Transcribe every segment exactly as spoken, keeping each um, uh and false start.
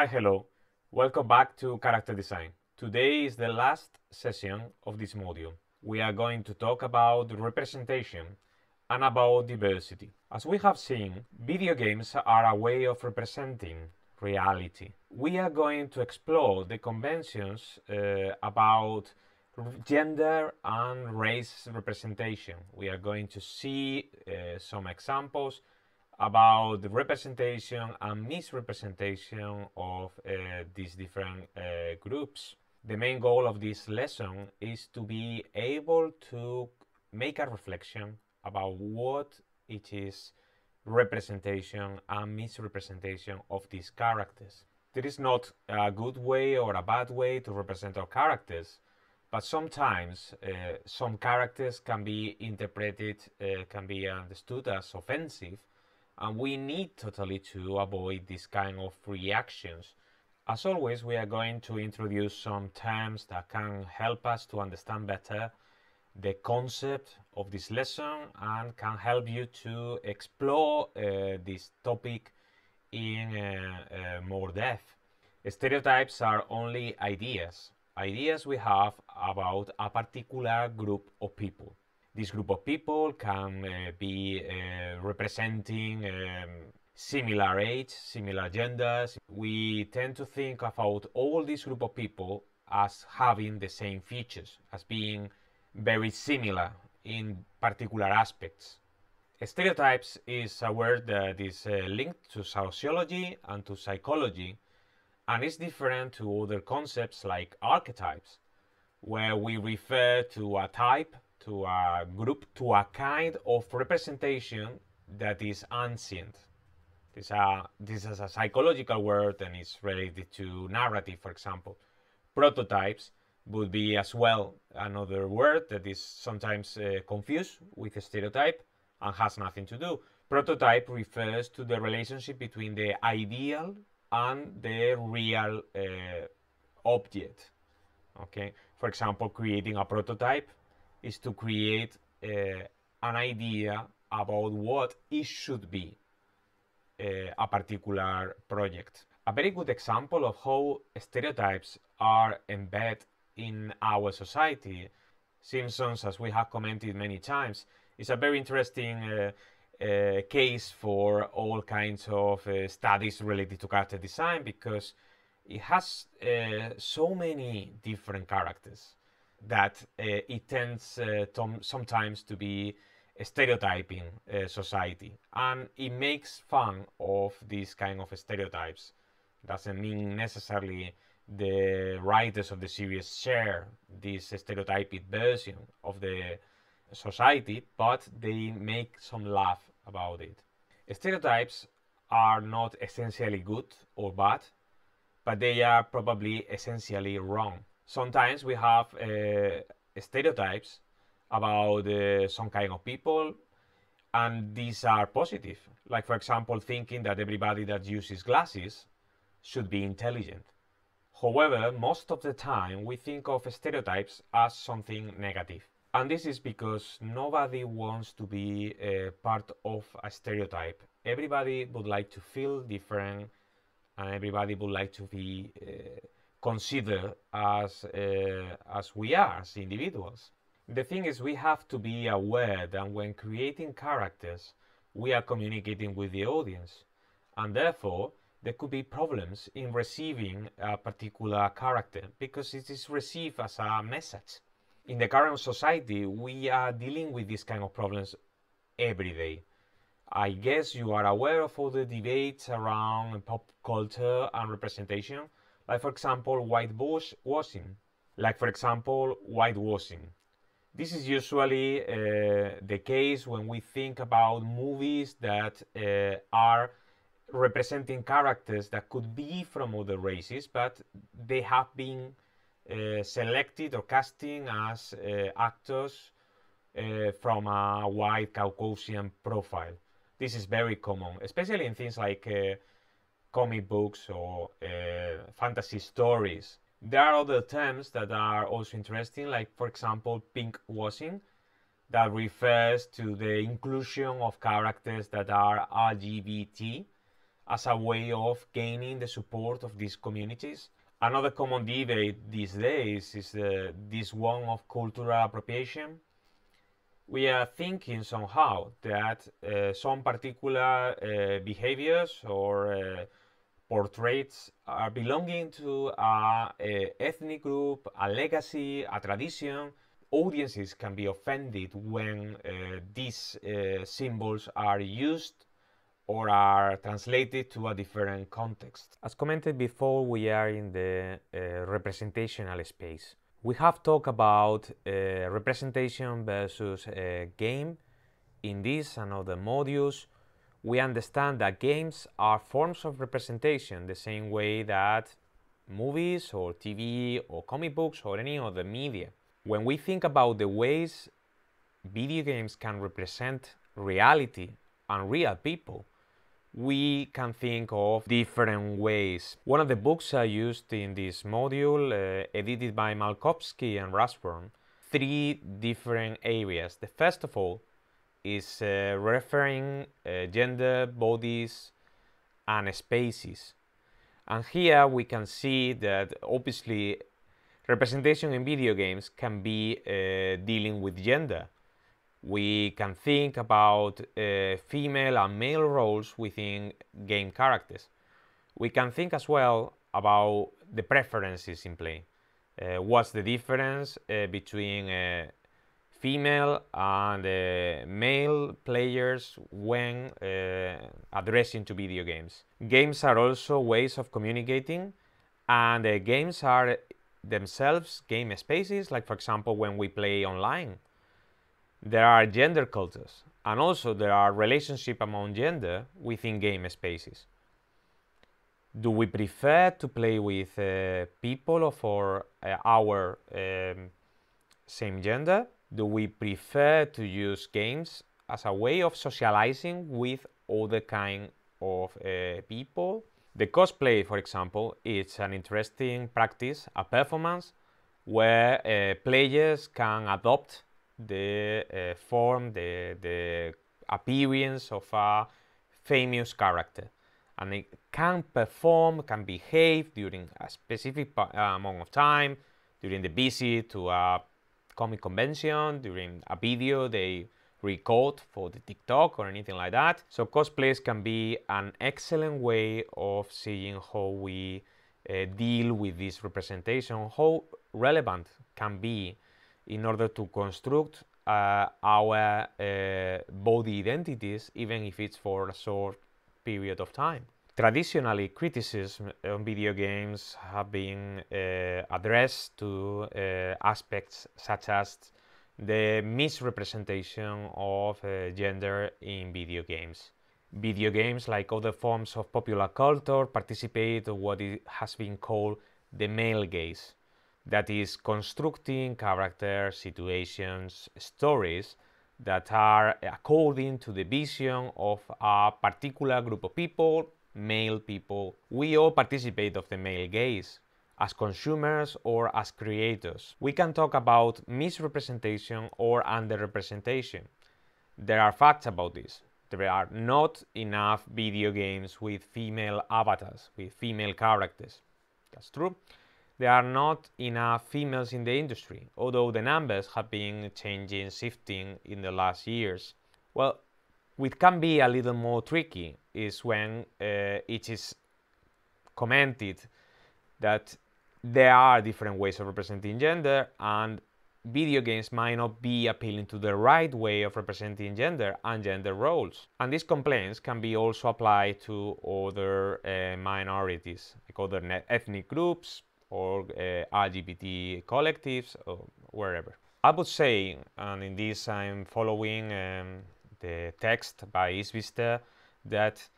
Hi, hello. Welcome back to Character Design. Today is the last session of this module. We are going to talk about representation and about diversity. As we have seen, video games are a way of representing reality. We are going to explore the conventions uh, about gender and race representation. We are going to see uh, some examples about the representation and misrepresentation of uh, these different uh, groups. The main goal of this lesson is to be able to make a reflection about what it is representation and misrepresentation of these characters. There is not a good way or a bad way to represent our characters, but sometimes uh, some characters can be interpreted, uh, can be understood as offensive, and we need totally to avoid this kind of reactions. As always, we are going to introduce some terms that can help us to understand better the concept of this lesson and can help you to explore uh, this topic in uh, uh, more depth. Stereotypes are only ideas, ideas we have about a particular group of people. This group of people can uh, be uh, representing um, similar age, similar genders. We tend to think about all this group of people as having the same features, as being very similar in particular aspects. Stereotypes is a word that is uh, linked to sociology and to psychology, and is different to other concepts like archetypes, where we refer to a type, to a group, to a kind of representation that is ancient. This, uh, this is a psychological word and is related to narrative, for example. Prototypes would be as well another word that is sometimes uh, confused with a stereotype and has nothing to do. Prototype refers to the relationship between the ideal and the real uh, object. Okay? For example, creating a prototype is to create uh, an idea about what it should be, uh, a particular project. A very good example of how stereotypes are embedded in our society. Simpsons, as we have commented many times, is a very interesting uh, uh, case for all kinds of uh, studies related to character design, because it has uh, so many different characters that uh, it tends uh, to sometimes to be stereotyping uh, society, and it makes fun of these kind of stereotypes. Doesn't mean necessarily the writers of the series share this stereotyped version of the society, but they make some laugh about it. Stereotypes are not essentially good or bad, but they are probably essentially wrong. Sometimes we have uh, stereotypes about uh, some kind of people, and these are positive. Like, for example, thinking that everybody that uses glasses should be intelligent. However, most of the time we think of stereotypes as something negative. And this is because nobody wants to be a part of a stereotype. Everybody would like to feel different, and everybody would like to be Uh, consider as, uh, as we are, as individuals. The thing is, we have to be aware that when creating characters, we are communicating with the audience, and therefore there could be problems in receiving a particular character, because it is received as a message. In the current society, we are dealing with these kind of problems every day. I guess you are aware of all the debates around pop culture and representation. Like, for example, whitewashing. Like, for example, whitewashing. This is usually uh, the case when we think about movies that uh, are representing characters that could be from other races, but they have been uh, selected or casting as uh, actors uh, from a white Caucasian profile. This is very common, especially in things like uh, comic books or uh, fantasy stories. There are other terms that are also interesting, like, for example, pinkwashing, that refers to the inclusion of characters that are L G B T as a way of gaining the support of these communities. Another common debate these days is uh, this one of cultural appropriation. We are thinking somehow that uh, some particular uh, behaviors or uh, portraits are belonging to a, a ethnic group, a legacy, a tradition. Audiences can be offended when uh, these uh, symbols are used or are translated to a different context. As commented before, we are in the uh, representational space. We have talked about uh, representation versus uh, game. In this and other modules, we understand that games are forms of representation, the same way that movies or T V or comic books or any other media. When we think about the ways video games can represent reality and real people, we can think of different ways. One of the books I used in this module, uh, edited by Malkovsky and Rashford, three different areas. The first of all is uh, referring uh, gender, bodies and spaces. And here we can see that obviously representation in video games can be uh, dealing with gender. We can think about uh, female and male roles within game characters. We can think as well about the preferences in play. Uh, what's the difference uh, between uh, female and uh, male players when uh, addressing to video games? Games are also ways of communicating, and uh, games are themselves game spaces, like for example when we play online. There are gender cultures, and also there are relationships among gender within game spaces. Do we prefer to play with uh, people of our, uh, our um, same gender? Do we prefer to use games as a way of socializing with other kind of uh, people? The cosplay, for example, is an interesting practice, a performance, where uh, players can adopt the uh, form, the, the appearance of a famous character, and it can perform, can behave during a specific amount of time, during the visit to a comic convention, during a video they record for the TikTok or anything like that. So cosplays can be an excellent way of seeing how we uh, deal with this representation, how relevant can be in order to construct uh, our uh, body identities, even if it's for a short period of time. Traditionally, criticism on video games have been uh, addressed to uh, aspects such as the misrepresentation of uh, gender in video games. Video games, like other forms of popular culture, participate in what it has been called the male gaze. That is, constructing characters, situations, stories that are according to the vision of a particular group of people, male people. We all participate of the male gaze, as consumers or as creators. We can talk about misrepresentation or underrepresentation. There are facts about this. There are not enough video games with female avatars, with female characters. That's true. There are not enough females in the industry, although the numbers have been changing, shifting in the last years. Well, what can be a little more tricky is when uh, it is commented that there are different ways of representing gender, and video games might not be appealing to the right way of representing gender and gender roles. And these complaints can be also applied to other uh, minorities, like other ethnic groups, or uh, L G B T collectives, or wherever. I would say, and in this I'm following um, the text by Isbister, that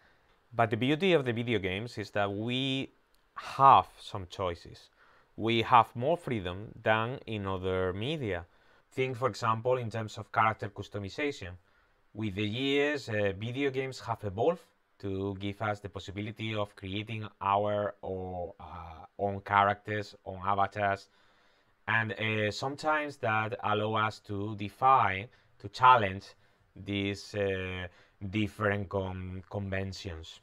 but the beauty of the video games is that we have some choices. We have more freedom than in other media. Think, for example, in terms of character customization. With the years, uh, video games have evolved to give us the possibility of creating our or, uh, own characters, own avatars, and uh, sometimes that allow us to defy, to challenge these uh, different com conventions.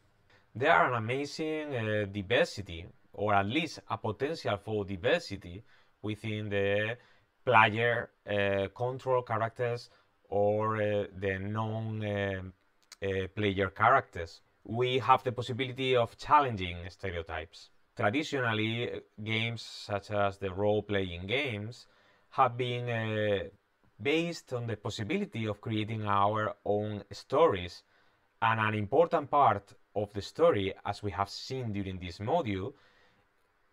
There are an amazing uh, diversity, or at least a potential for diversity within the player uh, control characters or uh, the non-player uh, uh, characters. We have the possibility of challenging stereotypes. Traditionally, games such as the role-playing games have been uh, based on the possibility of creating our own stories, and an important part of the story, as we have seen during this module,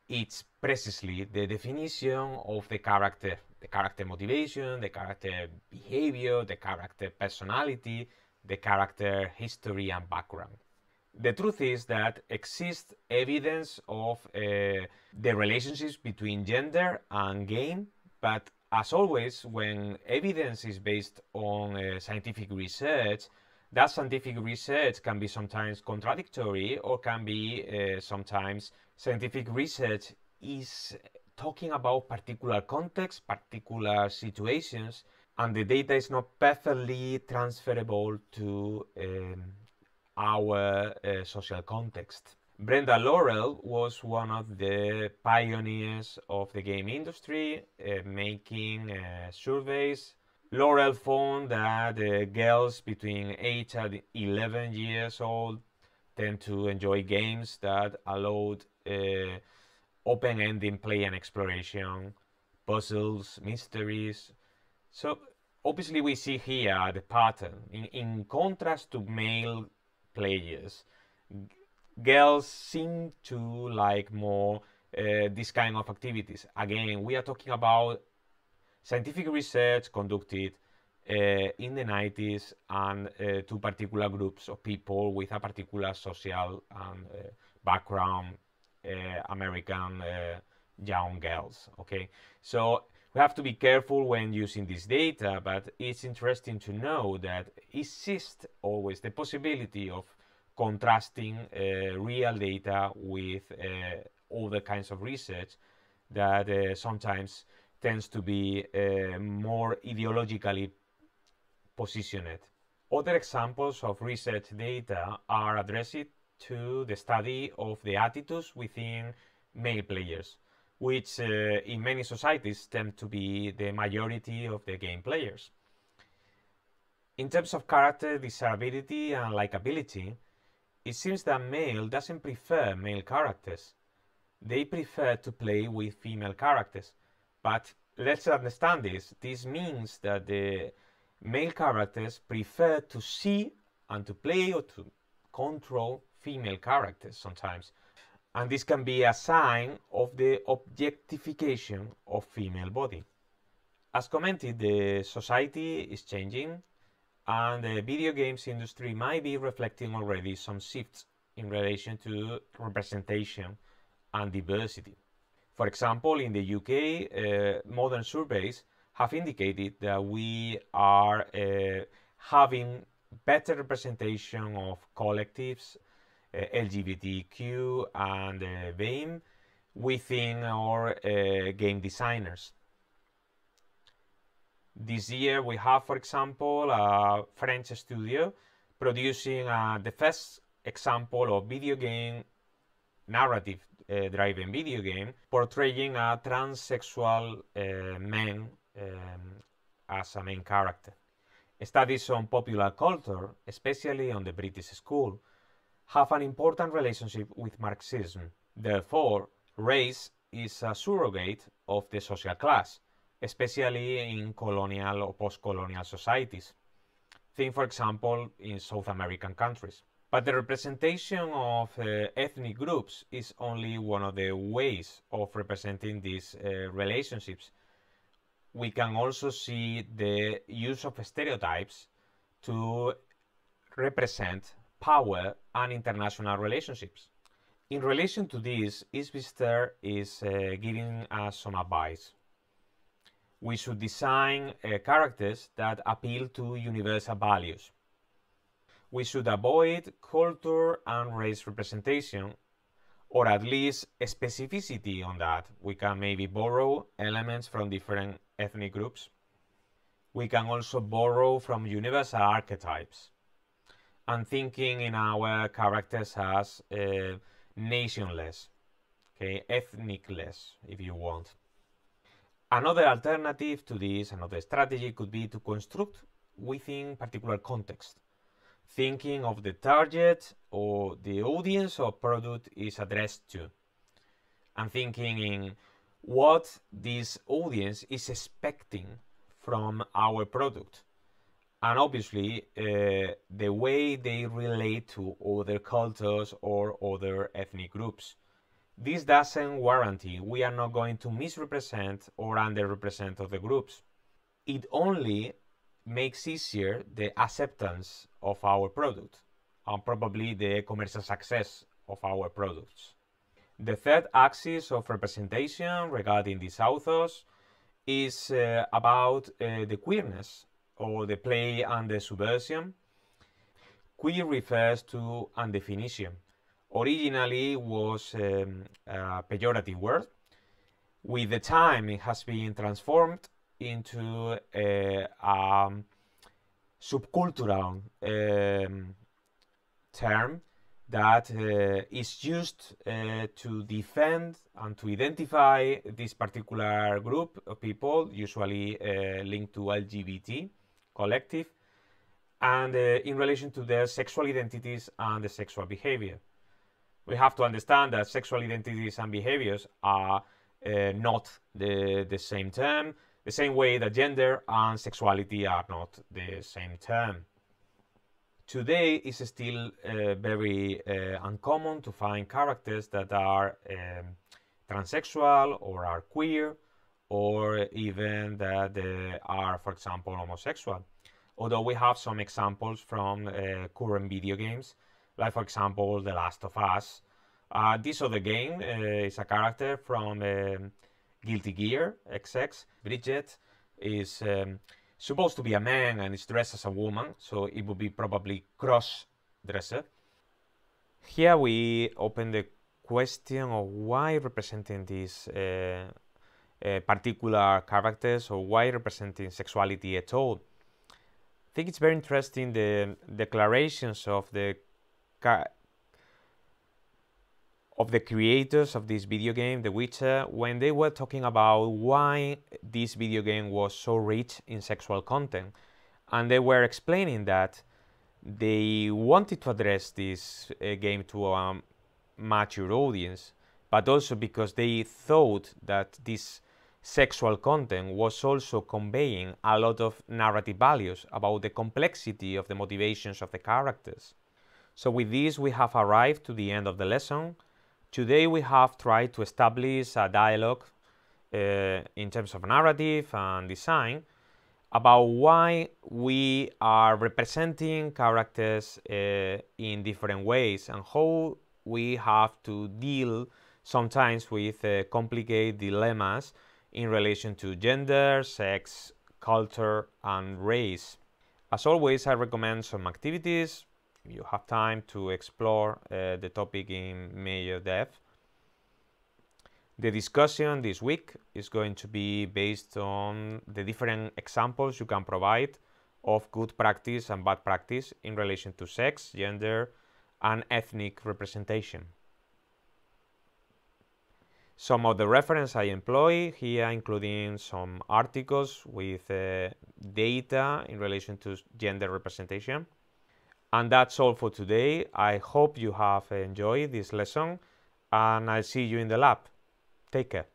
it's precisely the definition of the character, the character motivation, the character behavior, the character personality, the character history and background. The truth is that exists evidence of uh, the relationships between gender and game, but as always, when evidence is based on uh, scientific research, that scientific research can be sometimes contradictory, or can be uh, sometimes scientific research is talking about particular contexts, particular situations, and the data is not perfectly transferable to um, our uh, social context. Brenda Laurel was one of the pioneers of the game industry, uh, making uh, surveys. Laurel found that uh, girls between eight and eleven years old tend to enjoy games that allowed uh, open-ended play and exploration, puzzles, mysteries. So obviously we see here the pattern. In, in contrast to male players, girls seem to like more uh, this kind of activities. Again, we are talking about scientific research conducted uh, in the nineties and uh, to particular groups of people with a particular social and uh, background, uh, American uh, young girls, okay? So we have to be careful when using this data, but it's interesting to know that exists always the possibility of contrasting uh, real data with uh, other kinds of research that uh, sometimes tends to be uh, more ideologically positioned. Other examples of research data are addressed to the study of the attitudes within male players, which uh, in many societies tend to be the majority of the game players. In terms of character desirability and likability, it seems that male doesn't prefer male characters. They prefer to play with female characters. But let's understand this. This means that the male characters prefer to see and to play or to control female characters sometimes. And this can be a sign of the objectification of female body. As commented, the society is changing and the video games industry might be reflecting already some shifts in relation to representation and diversity. For example, in the U K, uh, modern surveys have indicated that we are uh, having better representation of collectives, uh, L G B T Q and uh, BAME within our uh, game designers. This year we have, for example, a French studio producing uh, the first example of video game narrative Uh, driven video game, portraying a transsexual uh, man um, as a main character. Studies on popular culture, especially on the British school, have an important relationship with Marxism. Therefore, race is a surrogate of the social class, especially in colonial or post-colonial societies. Think, for example, in South American countries. But the representation of uh, ethnic groups is only one of the ways of representing these uh, relationships. We can also see the use of stereotypes to represent power and international relationships. In relation to this, Isbister is uh, giving us some advice. We should design uh, characters that appeal to universal values. We should avoid culture and race representation, or at least specificity on that. We can maybe borrow elements from different ethnic groups. We can also borrow from universal archetypes. and thinking in our characters as uh, nationless, okay, ethnicless, if you want. Another alternative to this, another strategy, could be to construct within particular context, thinking of the target or the audience or product is addressed to, and thinking in what this audience is expecting from our product, and obviously uh, the way they relate to other cultures or other ethnic groups. This doesn't guarantee we are not going to misrepresent or underrepresent other groups. It only makes easier the acceptance of our product and probably the commercial success of our products. The third axis of representation regarding these authors is uh, about uh, the queerness or the play and the subversion. Queer refers to undefinition. Originally was um, a pejorative word. With the time it has been transformed into a, a subcultural um, term that uh, is used uh, to defend and to identify this particular group of people, usually uh, linked to L G B T collective, and uh, in relation to their sexual identities and the sexual behavior. We have to understand that sexual identities and behaviors are uh, not the, the same term, the same way that gender and sexuality are not the same term. Today is still uh, very uh, uncommon to find characters that are um, transsexual or are queer, or even that they are, for example, homosexual. Although we have some examples from uh, current video games, like, for example, The Last of Us. Uh, this other game uh, is a character from um, Guilty Gear X X. Bridget is um, supposed to be a man and is dressed as a woman, so it would be probably cross-dresser. Here we open the question of why representing these uh, uh, particular characters, or why representing sexuality at all. I think it's very interesting the declarations of the of the creators of this video game, The Witcher, when they were talking about why this video game was so rich in sexual content. And they were explaining that they wanted to address this uh, game to a um, mature audience, but also because they thought that this sexual content was also conveying a lot of narrative values about the complexity of the motivations of the characters. So with this, we have arrived to the end of the lesson. Today we have tried to establish a dialogue uh, in terms of narrative and design about why we are representing characters uh, in different ways and how we have to deal sometimes with uh, complicated dilemmas in relation to gender, sex, culture and race. As always, I recommend some activities. You have time to explore uh, the topic in major depth. The discussion this week is going to be based on the different examples you can provide of good practice and bad practice in relation to sex, gender, and ethnic representation. Some of the references I employ here, including some articles with uh, data in relation to gender representation. And that's all for today. I hope you have enjoyed this lesson, and I'll see you in the lab. Take care.